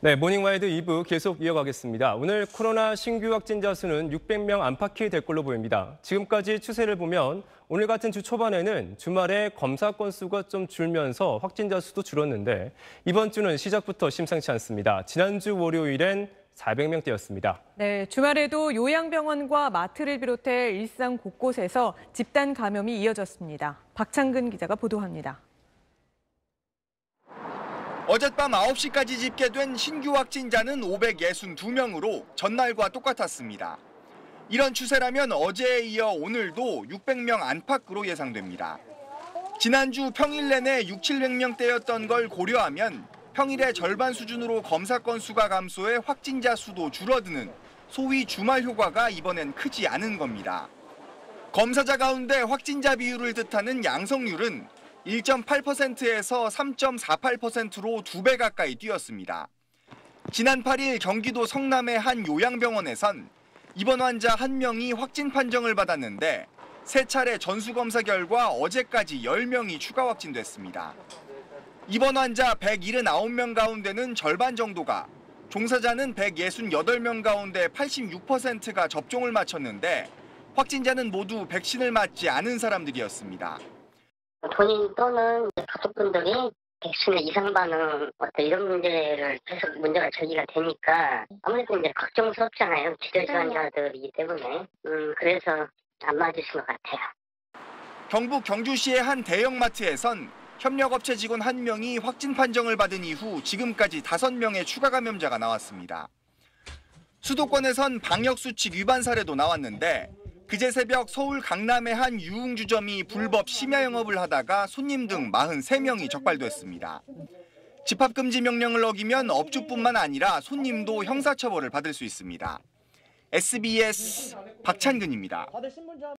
네, 모닝와이드 2부 계속 이어가겠습니다. 오늘 코로나 신규 확진자 수는 600명 안팎이 될 걸로 보입니다. 지금까지 추세를 보면 오늘 같은 주 초반에는 주말에 검사 건수가 좀 줄면서 확진자 수도 줄었는데 이번 주는 시작부터 심상치 않습니다. 지난주 월요일엔 400명대였습니다. 네, 주말에도 요양병원과 마트를 비롯해 일상 곳곳에서 집단 감염이 이어졌습니다. 박찬근 기자가 보도합니다. 어젯밤 9시까지 집계된 신규 확진자는 562명으로 전날과 똑같았습니다. 이런 추세라면 어제에 이어 오늘도 600명 안팎으로 예상됩니다. 지난주 평일 내내 600~700명대였던 걸 고려하면 평일의 절반 수준으로 검사 건수가 감소해 확진자 수도 줄어드는 소위 주말 효과가 이번엔 크지 않은 겁니다. 검사자 가운데 확진자 비율을 뜻하는 양성률은 1.8%에서 3.48%로 2배 가까이 뛰었습니다. 지난 8일 경기도 성남의 한 요양병원에선 입원 환자 1명이 확진 판정을 받았는데 3차례 전수검사 결과 어제까지 10명이 추가 확진됐습니다. 입원 환자 179명 가운데는 절반 정도가, 종사자는 168명 가운데 86%가 접종을 마쳤는데 확진자는 모두 백신을 맞지 않은 사람들이었습니다. 본인 또는 가족분들이 백신을 이상 반응, 이런 문제를 계속 문제가 제기가 되니까 아무래도 이제 걱정스럽잖아요. 치료지원자들이기 때문에. 그래서 안 맞으신 것 같아요. 경북 경주시의 한 대형마트에선 협력업체 직원 1명이 확진 판정을 받은 이후 지금까지 5명의 추가 감염자가 나왔습니다. 수도권에선 방역수칙 위반 사례도 나왔는데 그제 새벽 서울 강남의 한 유흥주점이 불법 심야 영업을 하다가 손님 등 43명이 적발됐습니다. 집합금지 명령을 어기면 업주뿐만 아니라 손님도 형사처벌을 받을 수 있습니다. SBS 박찬근입니다.